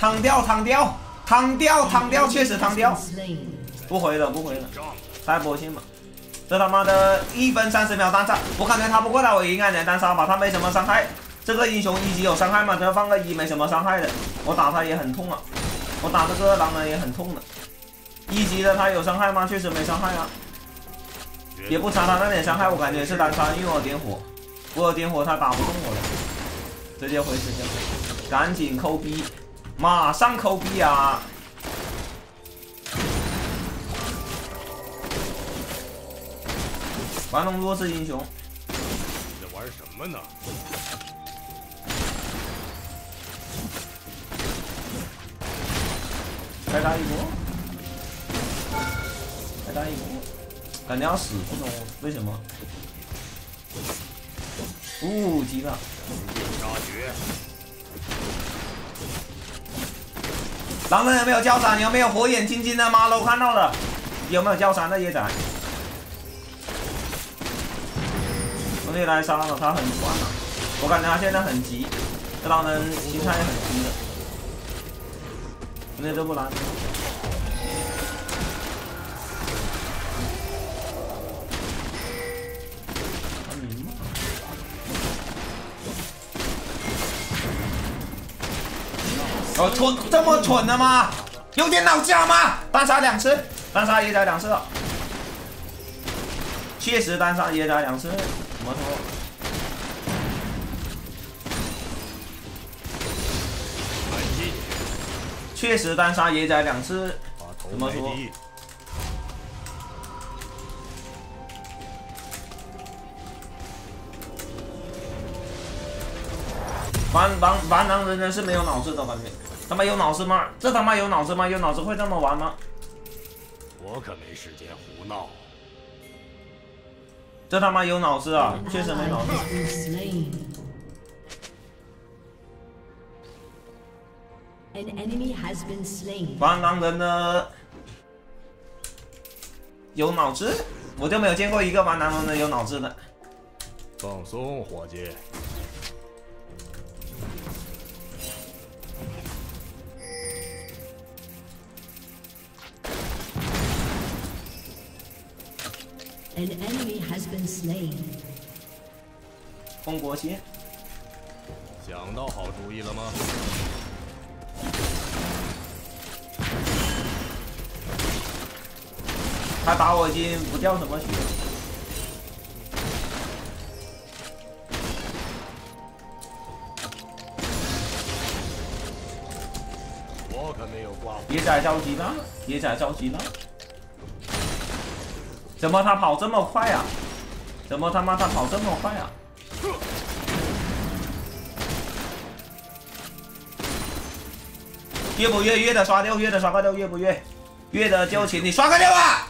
躺掉，躺掉，躺掉，躺掉，确实躺掉。不回了，不回了，塞波先吧。这他妈的1分30秒单杀，我感觉他不过来，我应该能单杀吧？他没什么伤害，这个英雄一级有伤害吗？这放个一没什么伤害的，我打他也很痛啊，我打这个狼人也很痛的。一级的他有伤害吗？确实没伤害啊，也不差他那点伤害，我感觉是单杀，因为我点火，我有点火他打不动我了。 直接回时间，赶紧抠逼，马上抠逼啊！玩弄弱势英雄，你在玩什么呢？再打一波，再打一波，感觉要死，不懂为什么。 哦，急了！杀绝！狼人有没有交闪？有没有火眼金睛的？妈的，我看到了！有没有交闪的野仔？兄弟来杀了，他很酸啊！我感觉他现在很急，这狼人心态也很急的。兄弟都不拦。 哦，蠢，这么蠢的吗？有点脑价吗？单杀两次，单杀野仔两次了，确实单杀野仔两次，怎么说？确实单杀野仔两次，怎么说？玩狼人是没有脑子的，反正。 他妈有脑子吗？这他妈有脑子吗？有脑子会这么玩吗？我可没时间胡闹。这他妈有脑子啊，确实没脑子。玩狼人的有脑子，我就没有见过一个玩狼人的有脑子的。放松，伙计。 An enemy has been slain. 封国旗。想到好主意了吗？他打我已经不掉什么血。我可没有挂。野仔着急了，野仔着急了。 怎么他跑这么快啊？怎么他妈他跑这么快啊？越不越？越的刷六，越的刷个六，越不越？越的就请你刷个六啊！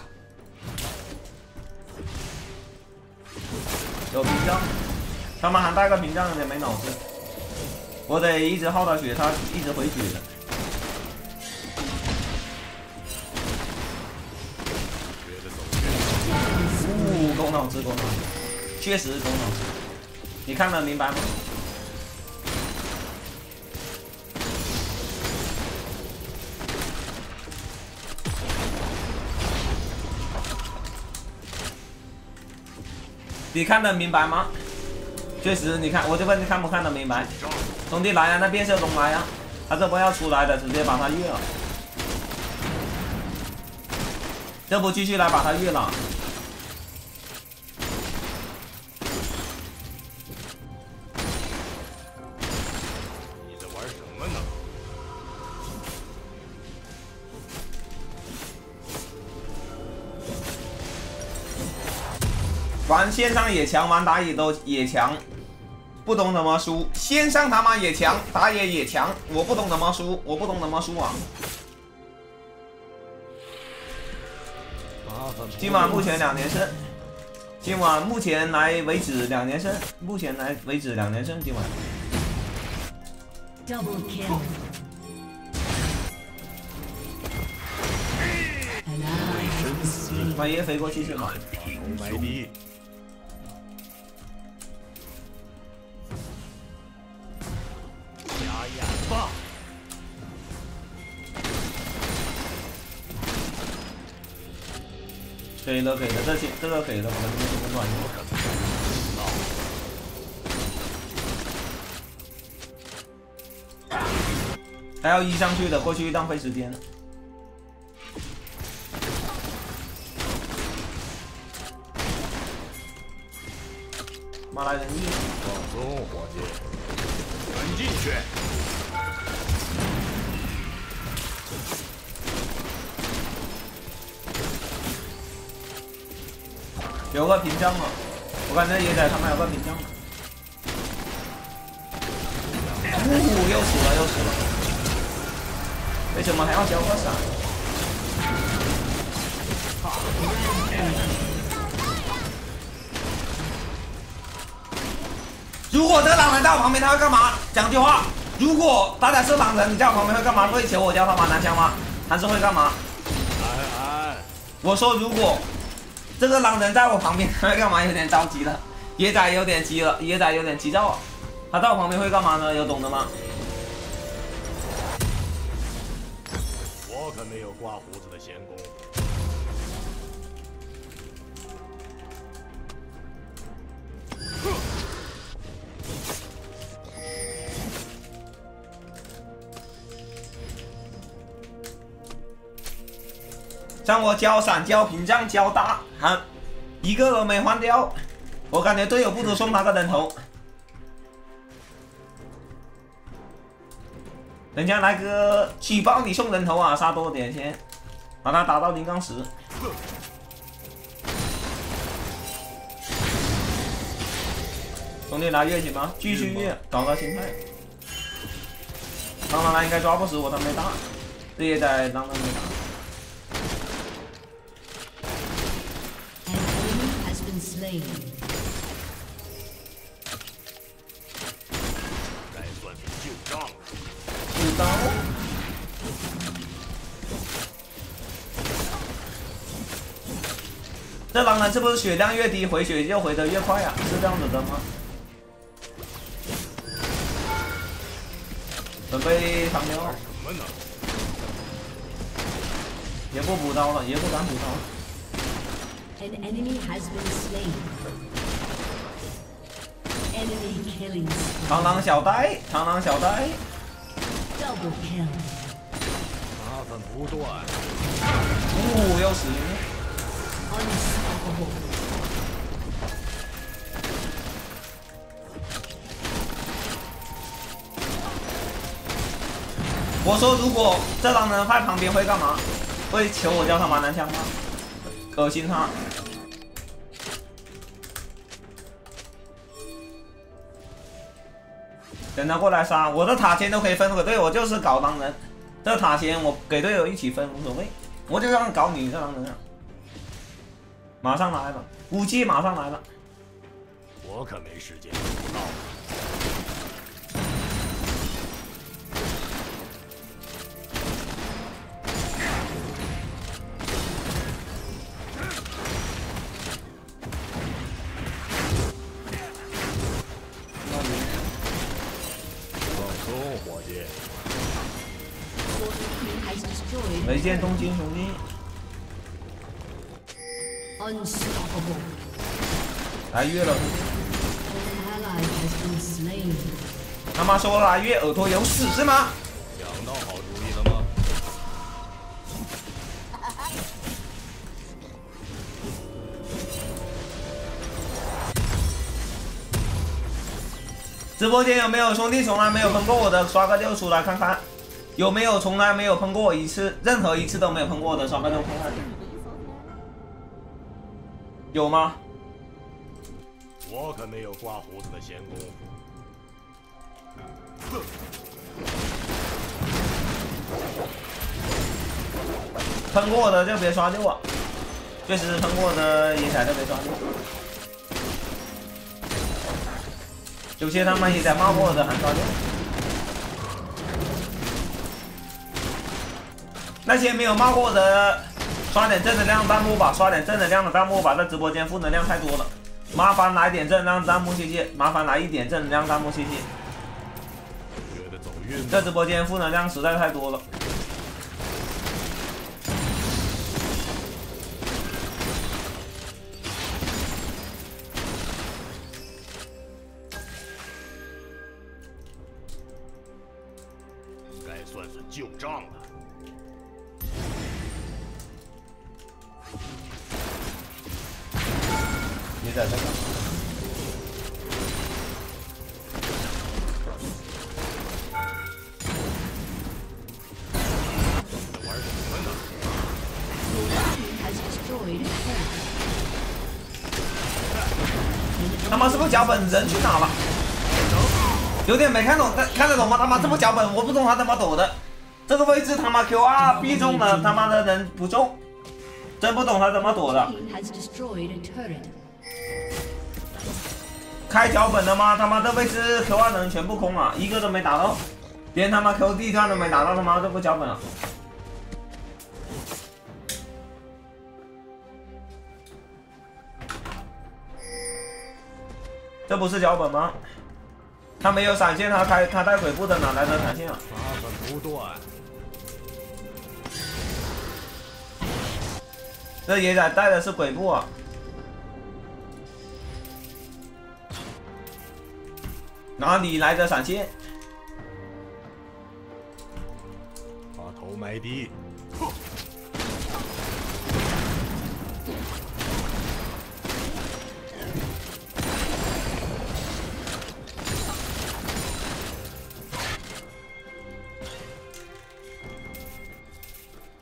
有屏障，他妈还带个屏障，有点没脑子。我得一直耗他血，他一直回血的。 狗脑子，狗脑子，确实是狗脑子，你看得明白吗？你看得明白吗？确实，你看，我就问你看不看得明白？兄弟来呀、啊，那变色龙来呀、啊，他这波要出来的，直接把他越了，这波继续来把他越了。 玩线上也强，玩打野都也强，不懂怎么输。线上他妈也强，打野也强，我不懂怎么输，我不懂怎么输啊！今晚目前2连胜，今晚目前来为止2连胜，目前来为止2连胜，今晚。Double kill。把爷飞过去是吗？ 白逼！瞎眼吧！这都给的，这都给的，我们就不管用。 还要移上去的，过去浪费时间。马来人一，放松，伙计，滚进去！有个屏障吗？我感觉也在他们有个屏障。呜、又死了，为什么还要交个闪？如果这狼人在我旁边，他会干嘛？讲句话，如果大家是狼人，你在我旁边会干嘛？会求我教他吗？拿枪吗？还是会干嘛？我说，如果这个狼人在我旁边，他会干嘛？有点着急了，野仔有点急了，野仔有点急躁了。他在我旁边会干嘛呢？有懂的吗？ 我可没有刮胡子的闲工夫。让我交闪、交屏障、交大，还一个都没换掉，我感觉队友不如送他个人头。人家来个举报你送人头啊！杀多点先，把他打到0-10。兄弟拿越行吗？继续越，搞个心态。当然了，应该抓不死我，他没大，这也在当然没打。 刀，这狼人是不是血量越低回血就回得越快啊？是这样子的吗？准备长刀，也不补刀了，也不敢补刀了。An enemy has been slain. Enemy killing. 螳螂小呆，螳螂小呆。 麻烦不断。哦，要死！我说，如果这狼人派旁边会干嘛？会求我教他玩蓝枪吗？恶心他！ 等他过来杀，我的塔钱都可以分给队友，我就是搞狼人。这塔钱我给队友一起分无所谓，我就让搞你这狼人啊！马上来了，武器马上来了。我可没时间胡闹。雷剑东京雄鹰，来月了。他妈说了，月耳朵有屎是吗？想到好主意了吗？直播间有没有兄弟从来没有喷过我的？刷个六出来看看。 有没有从来没有喷过一次，任何一次都没有喷过的？刷个六看看，有吗？我可没有刮胡子的闲工夫。喷过的就别刷六啊，确实喷过的野仔就别刷六。有些他妈野仔骂过的还刷六。 那些没有骂过的，刷点正能量弹幕吧，刷点正能量的弹幕吧。这直播间负能量太多了，麻烦来点正能量弹幕，谢谢。麻烦来一点正能量弹幕，谢谢。这直播间负能量实在太多了。上了。你在这干嘛？ 他妈是不是脚本？人去哪了？有点没看懂，看得懂吗？他妈这不脚本，我不懂他怎么抖的。这个位置他妈 Q 2 B 中了，他妈的人不中，真不懂他怎么躲的。开脚本的吗？他妈这位置 Q 2的人全部空了，一个都没打到，连他妈 Q 地段都没打到，他妈这不脚本了。 这不是脚本吗？他没有闪现，他带鬼步的哪来的闪现啊？这野仔带的是鬼步啊！哪里来的闪现？把头埋地。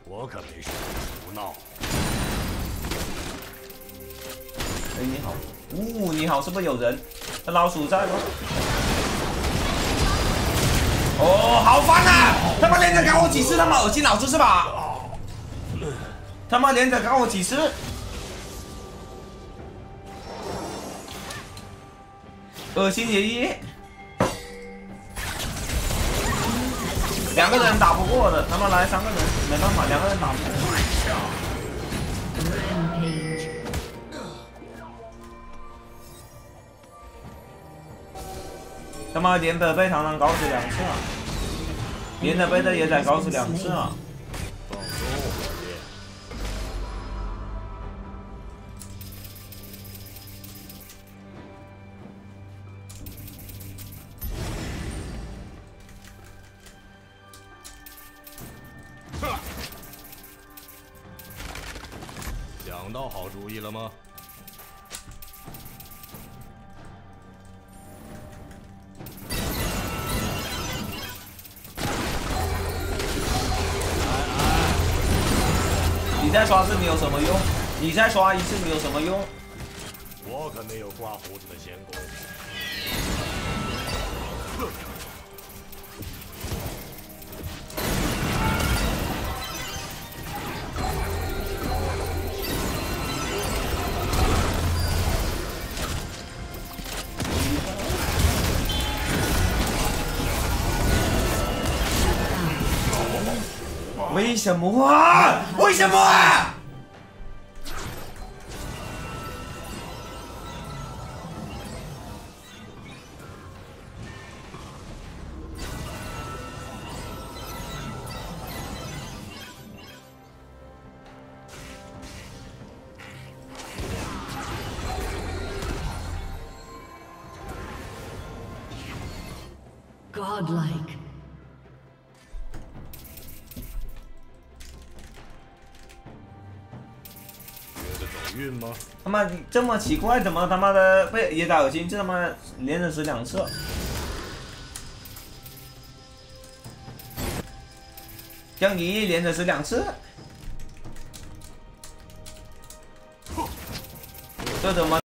我可没说胡闹。哎，你好，呜、哦，你好，是不是有人？那老鼠在吗？哦，好烦啊！他妈连着搞我几次，他妈恶心老子是吧？他妈连着搞我几次？恶心爷爷，两个人打不过的，他妈来三个人。 没办法，两个人打不过。他妈连着被螳螂搞死2次啊！连着被这野仔搞死2次啊！想到好主意了吗？你再刷1次没有什么用，你再刷1次没有什么用。我可没有刮胡子的闲工夫。为什么啊？为什么啊？Godlike。 运吗？他妈这么奇怪，怎么他妈的被野仔恶心？这他妈连着死2次。江一连着死2次，这怎么？